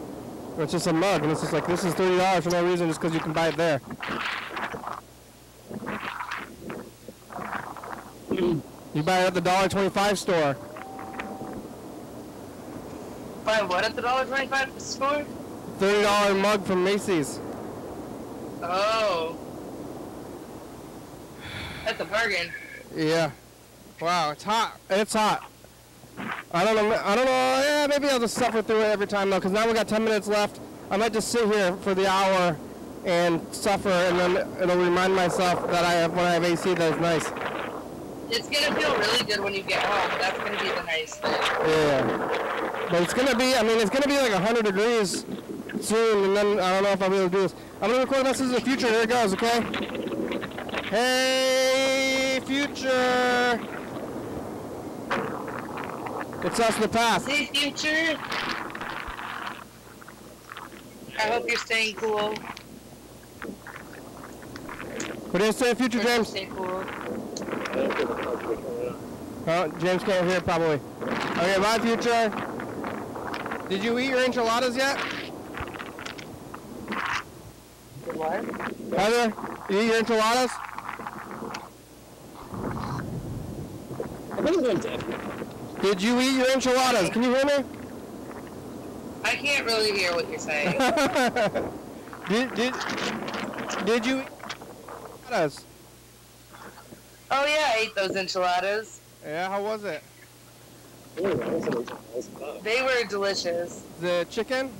It's just a mug and it's just like this is $30 for no reason just because you can buy it there. You buy it at the $1.25 store. Buy what at the $1.25 store? $30 mug from Macy's. Oh. That's a bargain. Yeah. Wow, it's hot. It's hot. I don't know. Yeah, maybe I'll just suffer through it every time though, because now we got 10 minutes left. I might just sit here for the hour and suffer, and then it'll remind myself that when I have AC, that it's nice. It's gonna feel really good when you get home. That's gonna be the nice thing. Yeah. But it's going to be, I mean, it's going to be like 100 degrees soon, and then I don't know if I'll be able to do this. I'm going to record this as the future. Here it goes, okay? Hey, future. It's us in the past. Hey, future. I hope you're staying cool. What do you say, Future James? Stay cool. Oh, James can't hear probably. Okay, bye, Future. Did you eat your enchiladas yet? What? Heather, you eat your enchiladas? I think I did. Did you eat your enchiladas? Can you hear me? I can't really hear what you're saying. Did you eat enchiladas? Oh yeah, I ate those enchiladas. Yeah, how was it? They were delicious. The chicken?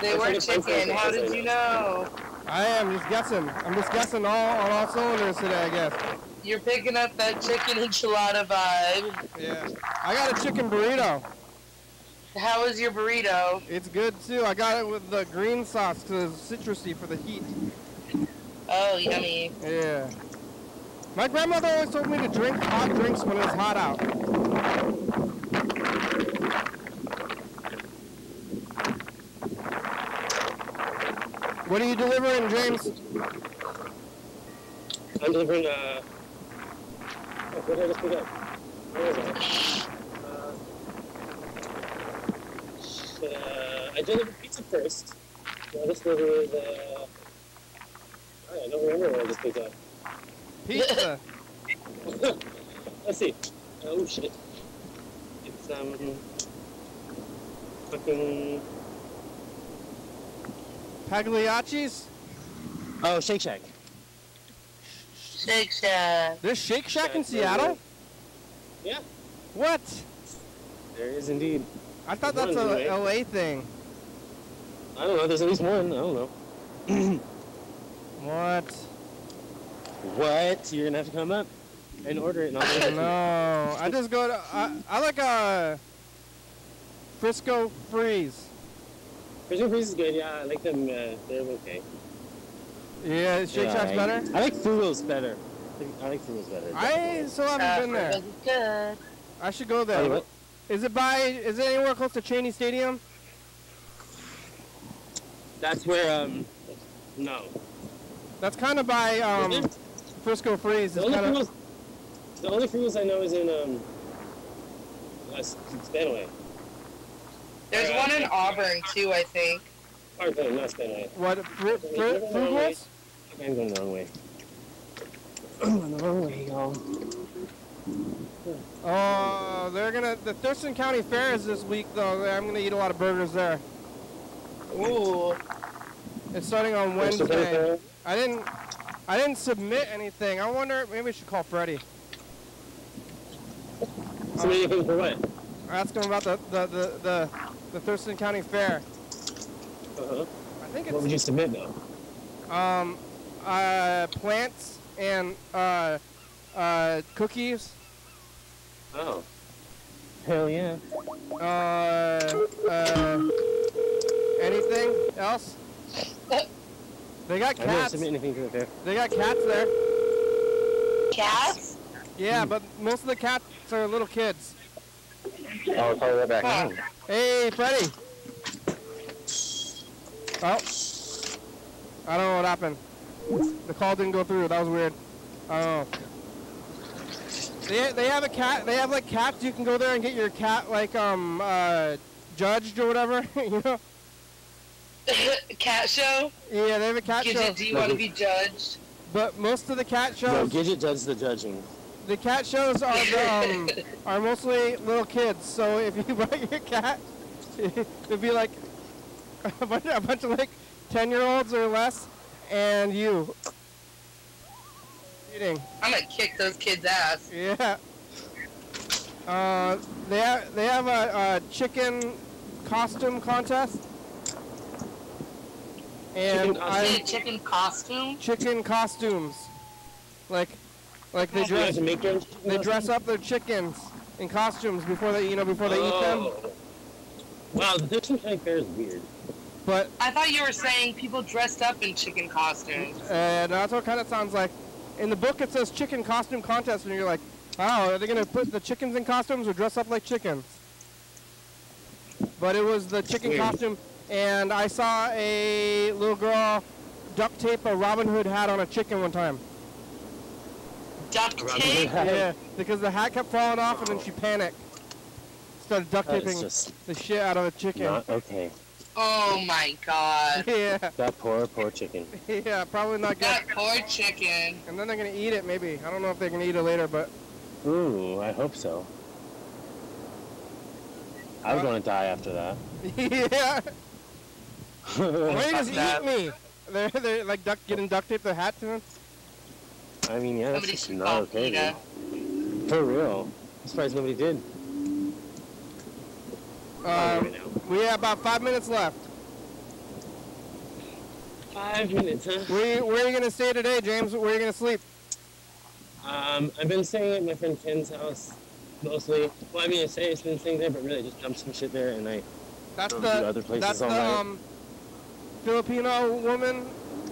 They were chicken. How did you know? I am just guessing. I'm just guessing on all cylinders today, I guess. You're picking up that chicken enchilada vibe. Yeah. I got a chicken burrito. How is your burrito? It's good too. I got it with the green sauce because it's citrusy for the heat. Oh, yummy. Yeah. My grandmother always told me to drink hot drinks when it's hot out. What are you delivering, James? I'm delivering, what did I just pick up? Where is it? I delivered pizza first. I just delivered I don't remember what I just picked up. Pizza. Let's see. Oh shit. It's fucking Pagliacci's? Oh, Shake Shack. Shake Shack. There's Shake Shack in Seattle? Yeah. What? There is indeed. I thought that's a LA thing. I don't know, there's at least one, I don't know. What? What? You're gonna have to come up and order it. No, I just go to, I like Frisco Freeze. Frisco Freeze is good, yeah, I like them, they're okay. Yeah, is Shake Shack's better? I like Foodles better. I like Foodles better. I still haven't been there. Good. I should go there. Anyway. Is it anywhere close to Cheney Stadium? That's where, no. That's kind of by, Frisco Freeze. The only Foodles I know is in, Spanaway. There's one in Auburn, too, I think. Auburn, not Spanaway. What, Foodles? I'm going the wrong way. I'm going the wrong way, y'all. Oh, they're gonna. The Thurston County Fair is this week, though. I'm gonna eat a lot of burgers there. Ooh, it's starting on Wednesday. I didn't submit anything. I wonder. Maybe we should call Freddie. Submit anything for what? Ask him about the Thurston County Fair. I think it's. What would you submit though? Plants and cookies. Oh. Hell yeah. Anything else? They got cats. I didn't submit anything to it there. They got cats there. Cats? Yeah, but most of the cats are little kids. I'll call that back. Oh. Hey, Freddie. Oh. I don't know what happened. The call didn't go through. That was weird. I don't know. They have a cat. They have like cats. You can go there and get your cat like judged or whatever. You know. Cat show. Yeah, they have a cat show. Gidget, do you want to be judged? But most of the cat shows. No, Gidget does the judging. The cat shows are are mostly little kids. So if you buy your cat, it'd be like a bunch of like 10-year-olds or less, and you. Eating. I'm gonna kick those kids' ass. Yeah. They have a chicken costume contest. And chicken costume. Chicken costumes, like they dress up their chickens in costumes before they eat them. Wow, the Thurston County Fair is weird. But I thought you were saying people dressed up in chicken costumes. No, that's what it kind of sounds like. In the book, it says chicken costume contest, and you're like, oh, are they going to put the chickens in costumes or dress up like chickens? But it was the chicken costume. and I saw a little girl duct tape a Robin Hood hat on a chicken one time. Duct tape? Yeah, because the hat kept falling off and then she panicked. Started duct taping the shit out of a chicken. Not okay. Oh my god. Yeah. That poor chicken. Yeah, probably not good. That poor chicken. And then they're gonna eat it maybe. I don't know if they're gonna eat it later, but. Ooh, I hope so. I'm gonna die after that. Yeah. Why just eat me? They're like getting duct taped their hat to them. I mean, yeah, that's just not okay, dude. For real. I'm surprised nobody did. We have about 5 minutes left. 5 minutes, huh? Where are you going to stay today, James? Where are you going to sleep? I've been staying at my friend Ken's house, mostly. Well, I mean, I've been staying there, but really just dump some shit there and I go to other places all night. That's the Filipino woman?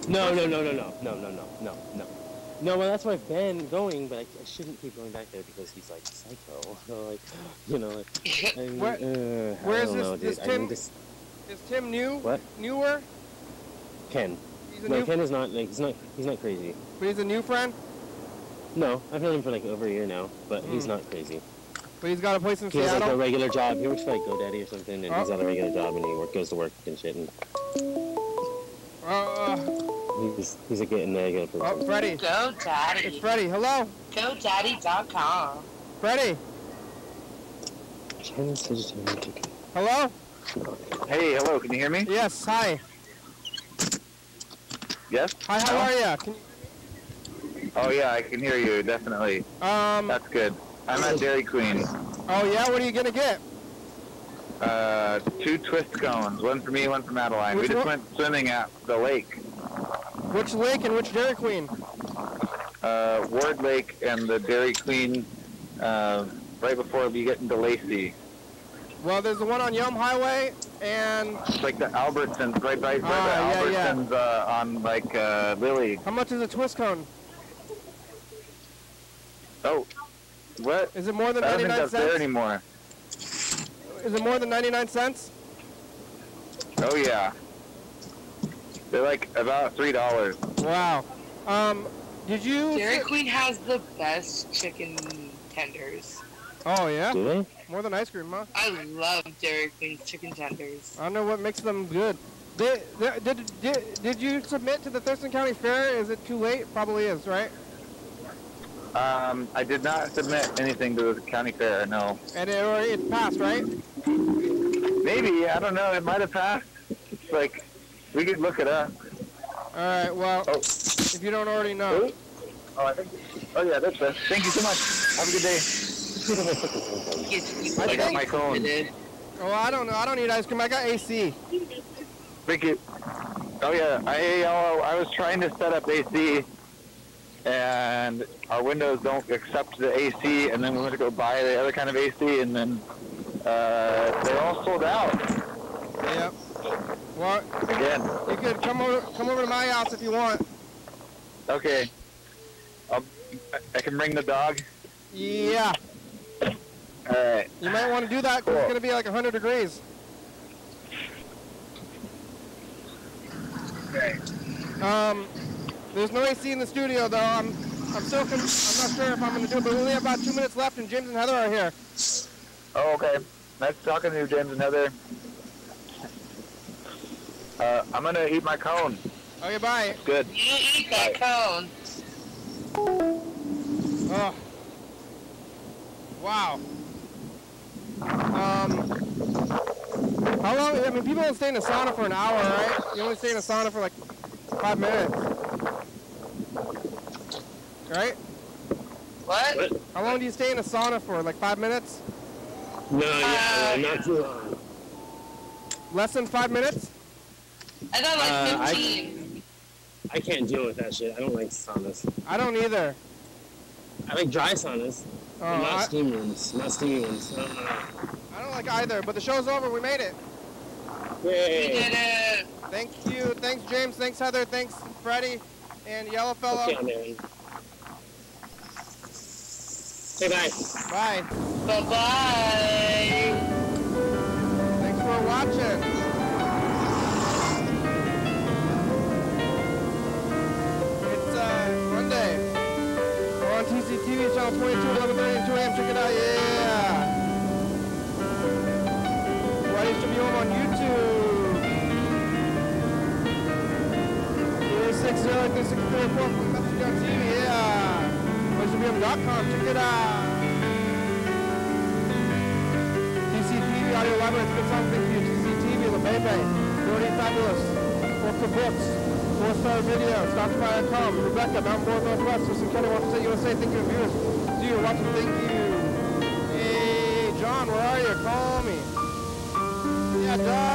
No. No, well, that's where I've been going, but I shouldn't keep going back there because he's, like, psycho. So, like, you know, like, I mean, where is this Tim? I mean, is Tim new? What? Newer? Ken. No, Ken is not, like, he's not crazy. But he's a new friend? No, I've known him for, like, over a year now, but he's not crazy. But he's got a place in Seattle? He has, like, a regular job. He works for, like, GoDaddy or something, and he's got a regular job, and he goes to work and shit, and... He's a getting there. Oh, Freddie. GoDaddy. It's Freddie. Hello. GoDaddy.com. Freddie. Hello. Hey, hello. Can you hear me? Yes. Hi. Yes. Hi. How are you? Can you... Oh yeah, I can hear you definitely. That's good. I'm at Dairy Queen. Oh yeah. What are you gonna get? 2 twist cones. One for me, one for Madeline. We just went swimming at the lake. Which lake and which Dairy Queen? Ward Lake and the Dairy Queen right before you get into Lacey. Well, there's the one on Yelm Highway and... It's like the Albertsons, right by Albertsons on, like, Lily. How much is a twist cone? Oh, what? Is it more than 99 cents? I don't think that's there anymore. Is it more than 99 cents? Oh, yeah. They're like about $3. Wow. Did you? Dairy Queen has the best chicken tenders. Oh yeah. Really? More than ice cream, huh? I love Dairy Queen's chicken tenders. I don't know what makes them good. Did you submit to the Thurston County Fair? Is it too late? Probably is, right? I did not submit anything to the county fair. No. And it passed, right? Maybe, I don't know. It might have passed. It's like. We could look it up. All right, well, if you don't already know. Oh, yeah, that's best. Thank you so much. Have a good day. I got my cone. Oh, I don't know. I don't need ice cream. I got AC. Thank you. Oh, yeah. I was trying to set up AC, and our windows don't accept the AC, and then we went to go buy the other kind of AC, and then they're all sold out. Yep. What? Again. You could come over to my house if you want. Okay. I can bring the dog? Yeah. Alright. You might want to do that because it's going to be like 100 degrees. Okay. There's no AC in the studio though. I'm not sure if I'm going to do it, but we only have about 2 minutes left and James and Heather are here. Oh, okay. Nice talking to you, James and Heather. I'm gonna eat my cone. Okay, bye. Good. You eat that cone. Oh. Wow. How long? I mean, people don't stay in the sauna for an hour, right? You only stay in the sauna for like 5 minutes, right? What? How long do you stay in the sauna for? Like 5 minutes? No, not too long. Less than 5 minutes? I thought like 15. I can't deal with that shit. I don't like saunas. I don't either. I like dry saunas. Not steamy ones. Not steamy ones. I don't like either, but the show's over. We made it. Yay. We did it. Thank you. Thanks, James. Thanks, Heather. Thanks, Freddie. And Yellow Fellow. Okay, I'm Aaron. Say bye. Bye. Bye-bye. Thanks for watching. 4 from TCTV, yeah. YDHWM.com, check it out. TCTV audio library, it's good song, thank you. TCTV, the baby, 30 fabulous, 4 books, 4-star videos, Dr.com, Rebecca, Mount Board Northwest, Thurston County, Washington, USA, thank you, viewers. Do you watch it, thank you. Hey, John, where are you? Call me. Yeah, John.